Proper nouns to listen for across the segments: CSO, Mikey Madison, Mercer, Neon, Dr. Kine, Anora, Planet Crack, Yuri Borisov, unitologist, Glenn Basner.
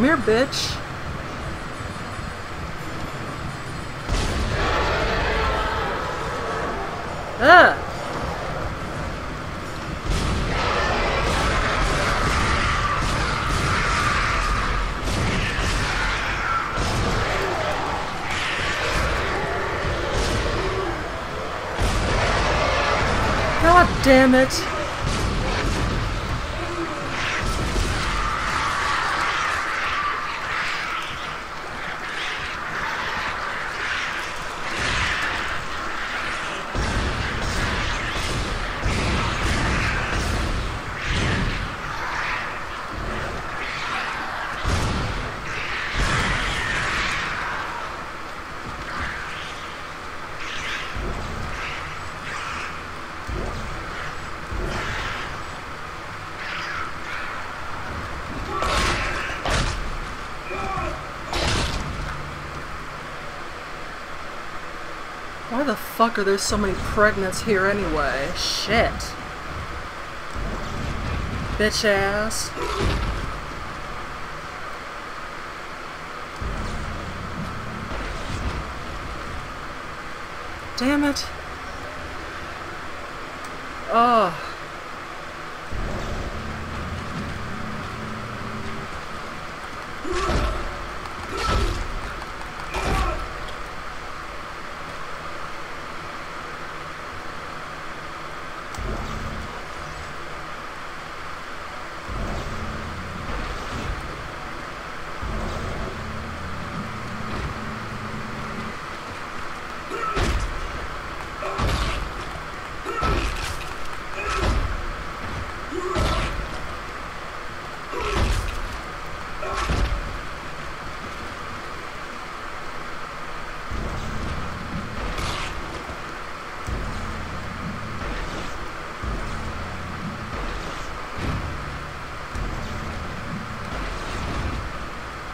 Come here, bitch. Ugh. God damn it. Why the fuck are there so many pregnants here anyway? Shit. Bitch ass. Damn it. Ugh.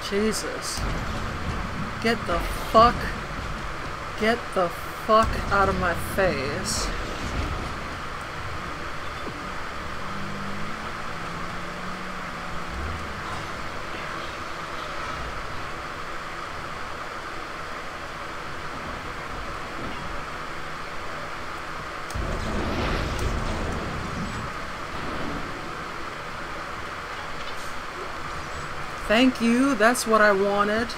Jesus. Get the fuck out of my face. Thank you, that's what I wanted.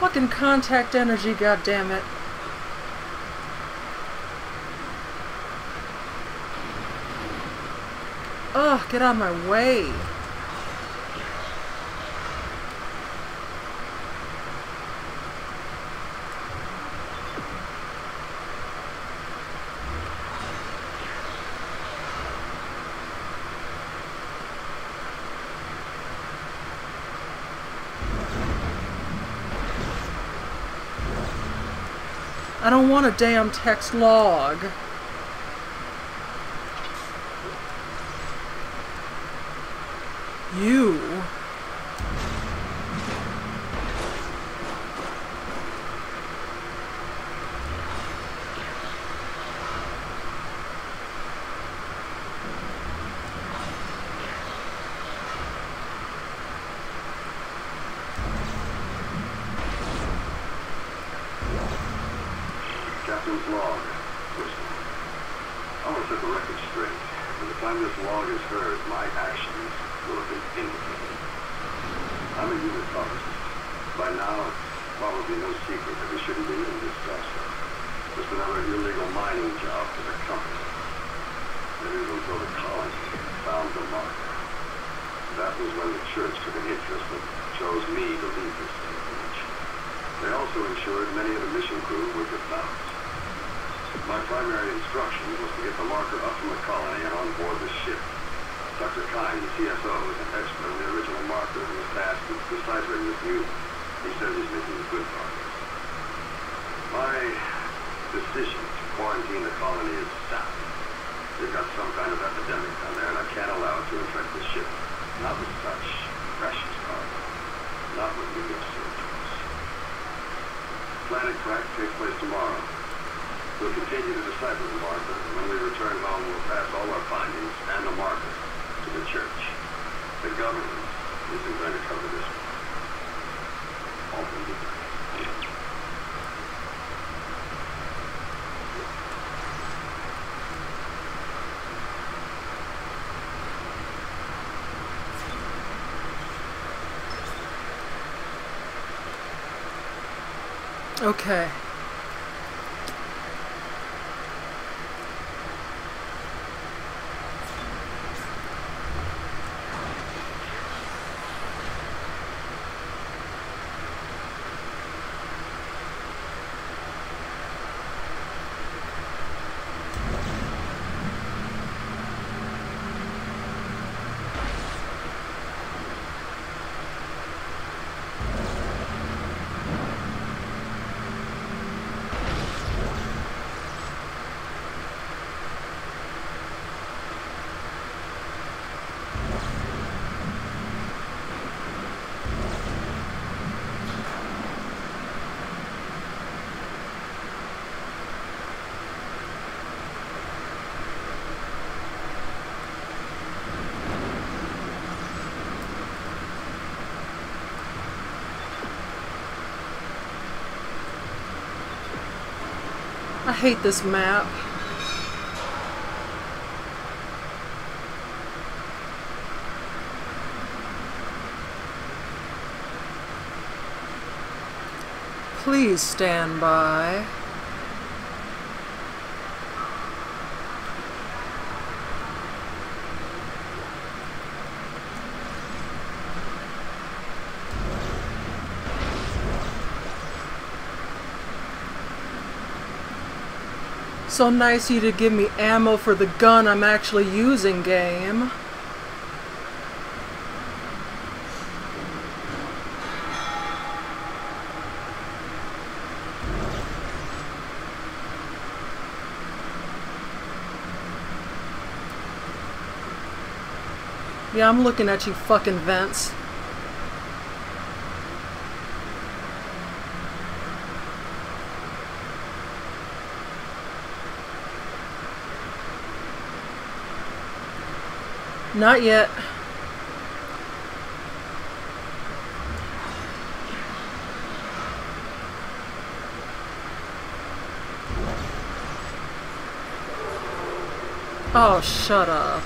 Fucking contact energy, goddammit. Ugh, get out of my way. I don't want a damn text log. You. Log. Listen. I want to set the record straight. By the time this log is heard, my actions will have been indicated. I'm a unitologist. By now, it's probably no secret that we shouldn't be in this process. Just another illegal mining job for the company. It is until the colonists found the marker. That was when the church took an interest and chose me to lead this pilgrimage. They also ensured many of the mission crew were devout. My primary instruction was to get the marker up from the colony and on board the ship. Dr. Kine, the CSO, is an expert on the original marker and was tasked with deciphering this new. He says he's making good progress. My decision to quarantine the colony is sound. They've got some kind of epidemic down there, and I can't allow it to infect the ship. Not with such precious cargo. Not with the gift surplus. Planet Crack takes place tomorrow. We'll continue to decipher the marker, and when we return home, we'll pass all our findings and the marker to the church. The government isn't going to cover this one. All we need. Okay. I hate this map. Please stand by. So nice of you to give me ammo for the gun I'm actually using, game. Yeah, I'm looking at you fucking vents. Not yet. Oh, shut up.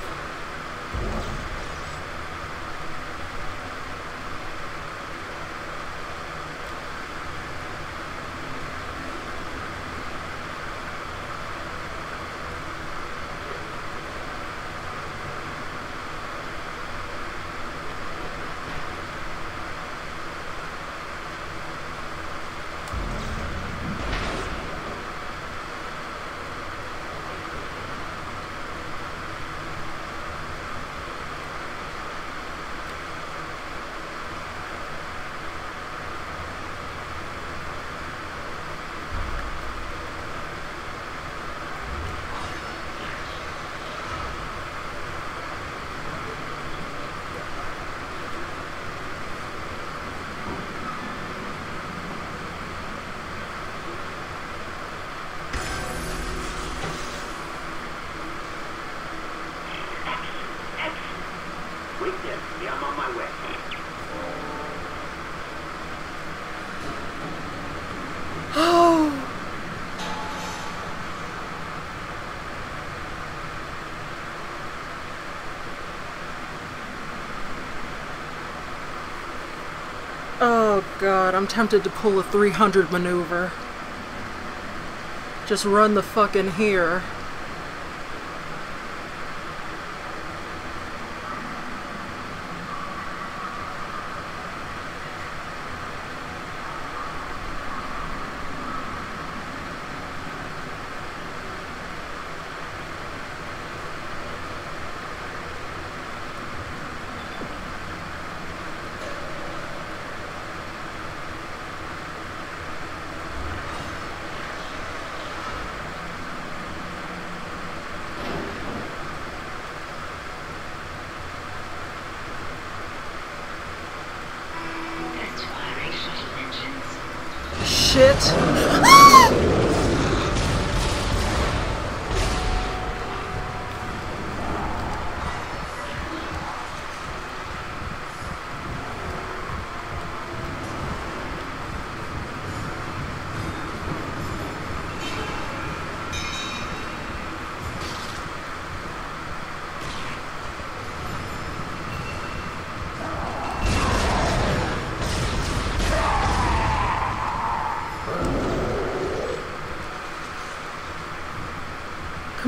Oh god, I'm tempted to pull a 300 maneuver. Just run the fuck in here. shit.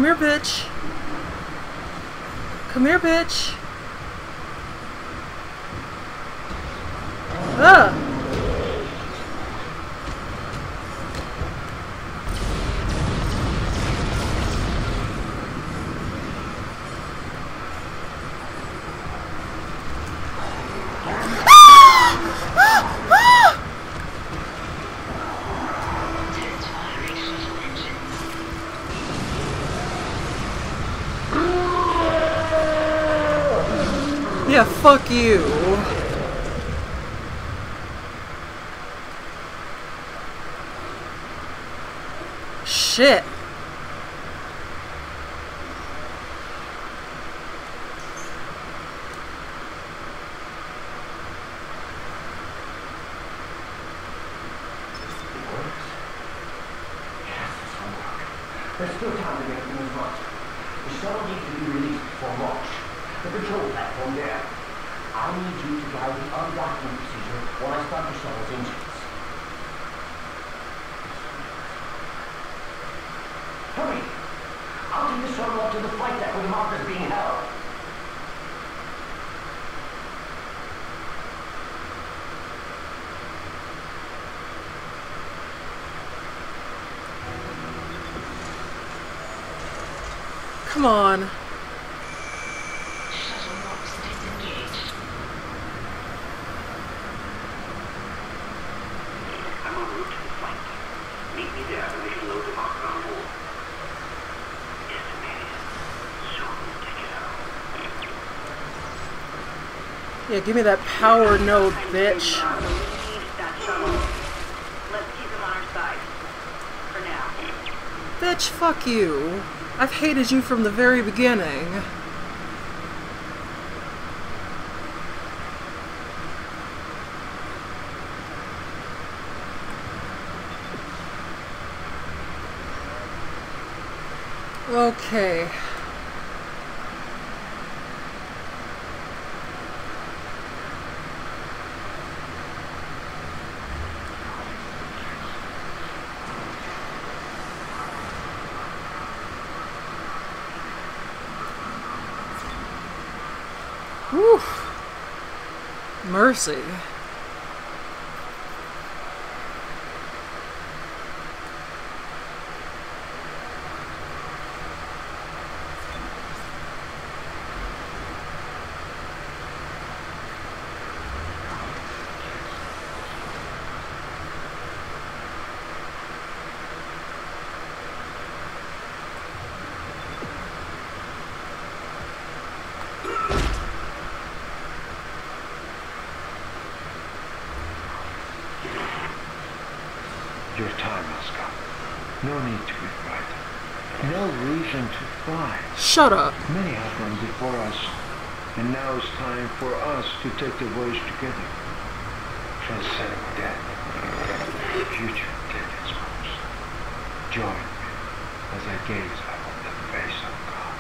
Come here, bitch. Come here, bitch. Ah. Yeah, fuck you. Shit. There's still time to get the move on. The shuttle needs to be released for launch. The control platform there. I need you to guide the unlocking procedure while I start the shuttle's engines. Hurry! I'll take the shuttle up to the flight deck where the marker's being held. Come on. Yeah, give me that power node, bitch. Bitch, fuck you. I've hated you from the very beginning. Okay. Whew. Mercy. Your time has come. No need to be frightened. No reason to fly. Shut up. Many have gone before us, and now it's time for us to take the voyage together. Transcend death. The future deadens most. Join me as I gaze up on the face of God.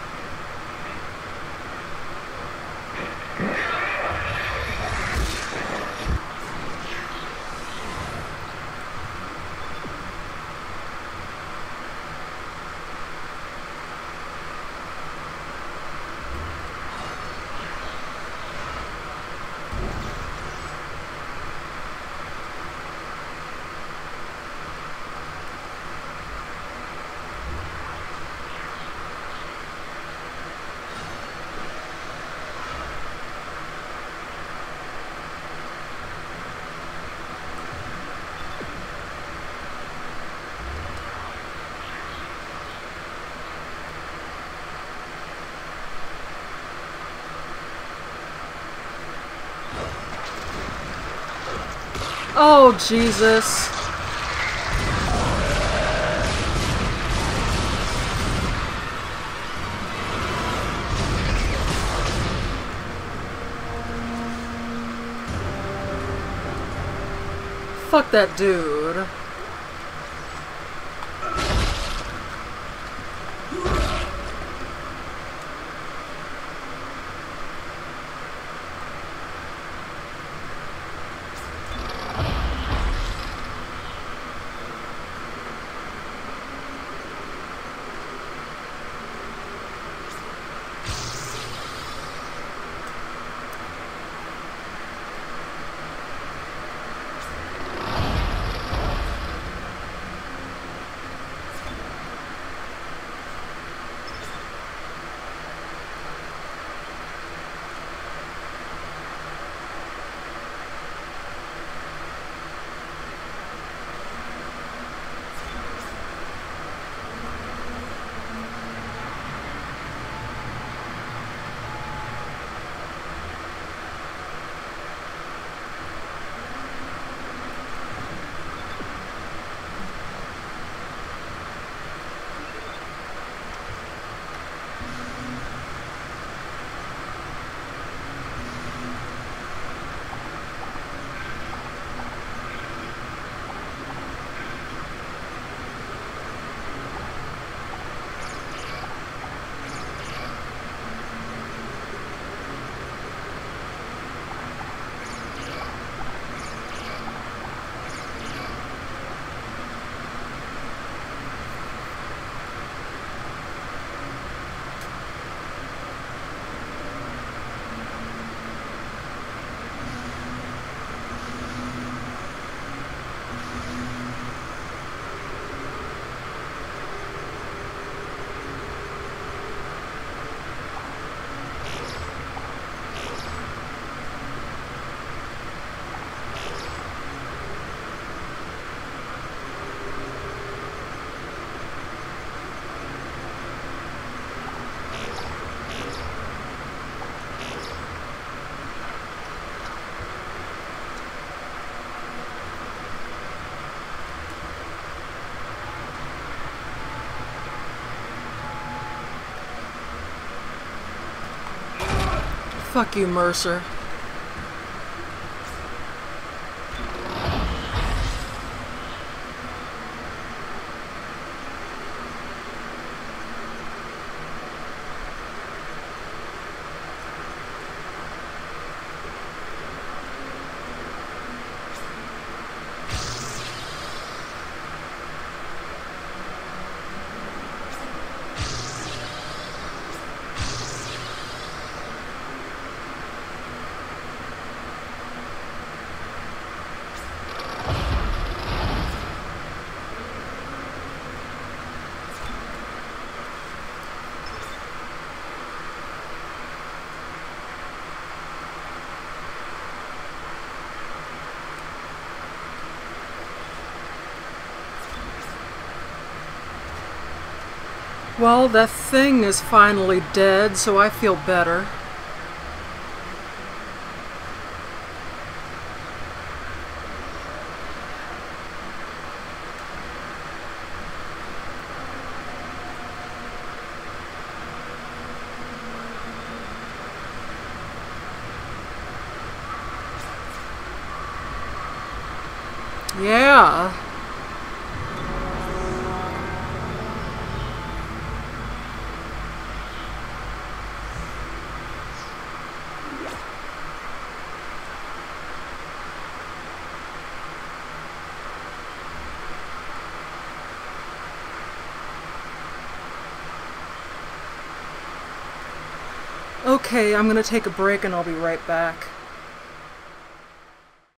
Oh, Jesus. Fuck that dude. Fuck you, Mercer. Well, that thing is finally dead, so I feel better. Yeah. Okay, I'm gonna take a break and I'll be right back.